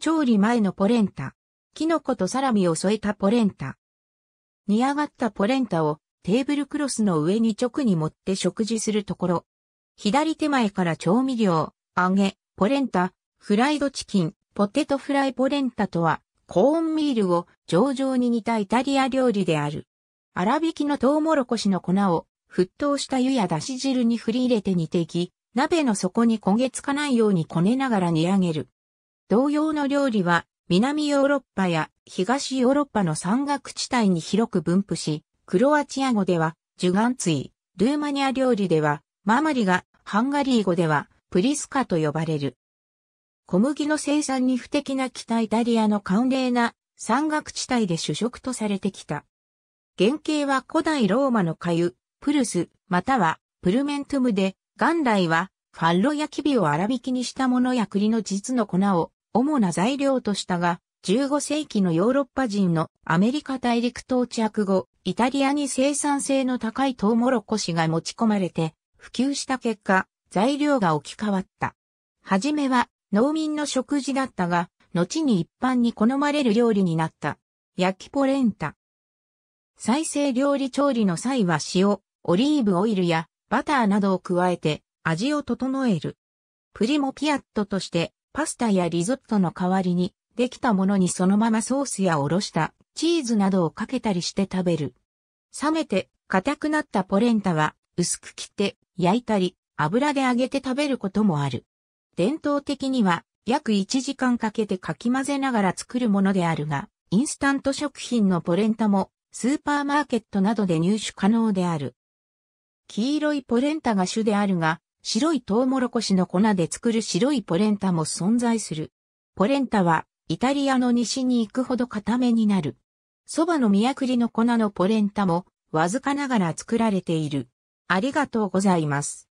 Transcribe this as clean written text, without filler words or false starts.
調理前のポレンタ。キノコとサラミを添えたポレンタ。煮上がったポレンタをテーブルクロスの上に直に持って食事するところ。左手前から調味料、揚げ、ポレンタ、フライドチキン、ポテトフライポレンタとは、コーンミールを上々に煮たイタリア料理である。粗挽きのトウモロコシの粉を沸騰した湯やだし汁に振り入れて煮ていき、鍋の底に焦げつかないようにこねながら煮上げる。同様の料理は、南ヨーロッパや東ヨーロッパの山岳地帯に広く分布し、クロアチア語ではジュガンツィ、ルーマニア料理ではママリガ、ハンガリー語ではプリスカと呼ばれる。小麦の生産に不適な北イタリアの寒冷な山岳地帯で主食とされてきた。原型は古代ローマの粥プルスまたはプルメントゥムで、元来はファッロやキビを粗挽きにしたものや栗の実の粉を主な材料としたが、15世紀のヨーロッパ人のアメリカ大陸到着後、イタリアに生産性の高いトウモロコシが持ち込まれて、普及した結果、材料が置き換わった。はじめは農民の食事だったが、後に一般に好まれる料理になった。焼きポレンタ。再生料理調理の際は塩、オリーブオイルやバターなどを加えて味を整える。プリモピアットとして、パスタやリゾットの代わりに、できたものにそのままソースやおろしたチーズなどをかけたりして食べる。冷めて硬くなったポレンタは薄く切って焼いたり油で揚げて食べることもある。伝統的には約1時間かけてかき混ぜながら作るものであるが、インスタント食品のポレンタもスーパーマーケットなどで入手可能である。黄色いポレンタが主であるが、白いトウモロコシの粉で作る白いポレンタも存在する。ポレンタはイタリアの西に行くほど固めになる。蕎麦のミヤクリの粉のポレンタもわずかながら作られている。ありがとうございます。